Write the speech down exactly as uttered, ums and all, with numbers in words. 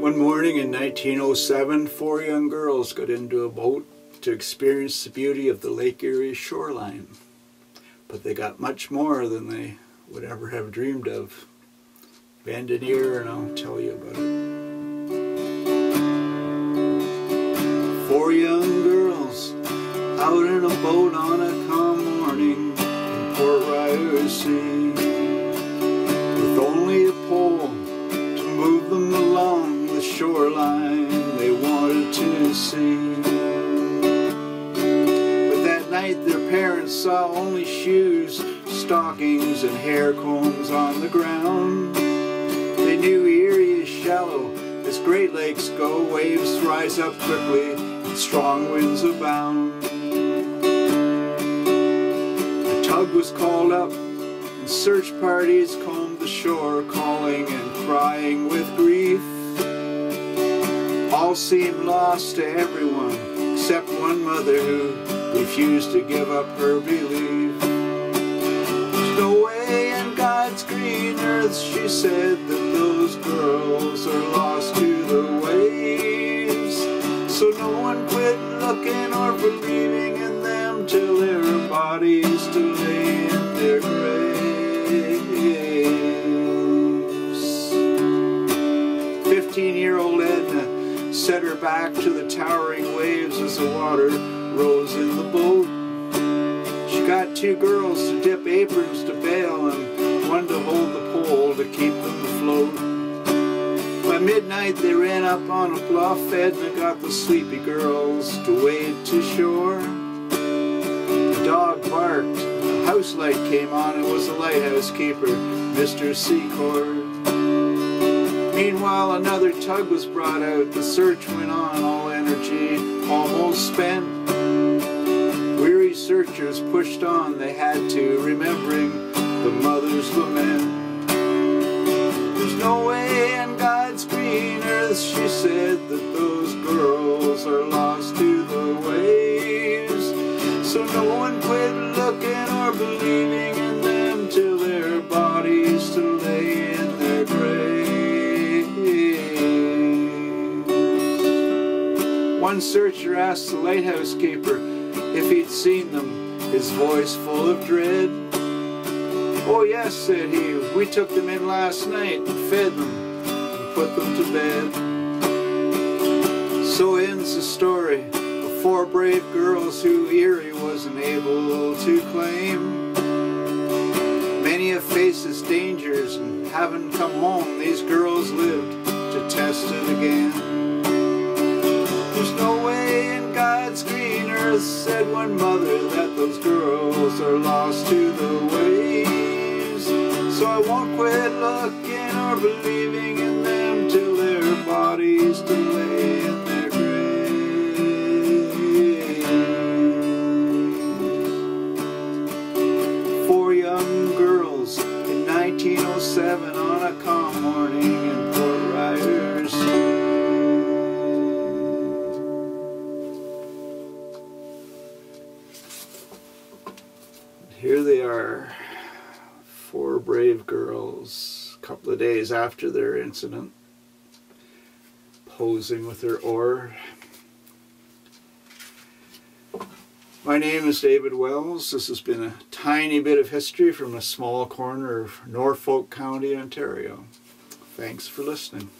One morning in nineteen oh seven, four young girls got into a boat to experience the beauty of the Lake Erie shoreline. But they got much more than they would ever have dreamed of. Bend an ear and I'll tell you about it. Four young girls out in a boat on a calm morning in Port Ryerson, with only a pole to move them along the shoreline they wanted to see. But that night their parents saw only shoes, stockings and hair combs on the ground. They knew Erie is shallow, as great lakes go, waves rise up quickly and strong winds abound. A tug was called up and search parties combed the shore, calling and crying with grief. All seemed lost to everyone except one mother who refused to give up her belief. There's no way in God's green earth, she said, that those girls are lost to the waves. So no one quit looking or believing in them till their bodies do lay in their graves. Fifteen-year-old Edna set her back to the towering waves as the water rose in the boat. She got two girls to dip aprons to bail and one to hold the pole to keep them afloat. By midnight they ran up on a bluff. Edna got the sleepy girls to wade to shore. The dog barked, a house light came on. It was the lighthouse keeper, Mister Secord. Meanwhile, another tug was brought out. The search went on, all energy almost spent. Weary searchers pushed on, they had to, remembering the mother's lament. There's no way in God's green earth, she said, that those girls are lost to the waves. So no one quit looking or believing in them till their bodies to lay in their graves. One searcher asked the lighthouse keeper if he'd seen them, his voice full of dread. "Oh yes," said he, "we took them in last night and fed them and put them to bed." So ends the story of four brave girls who Erie wasn't able to claim. Many have faced its dangers and haven't come home. These girls lived to test it again. There's no way in God's green earth, said one mother, that those girls are lost to the waves. So I won't quit looking or believing in them till their bodies to lay in their graves. Four young girls in nineteen oh seven on a calm morning in Port Ryerson. Here they are, four brave girls, a couple of days after their incident, posing with their oar. My name is David Wells. This has been a tiny bit of history from a small corner of Norfolk County, Ontario. Thanks for listening.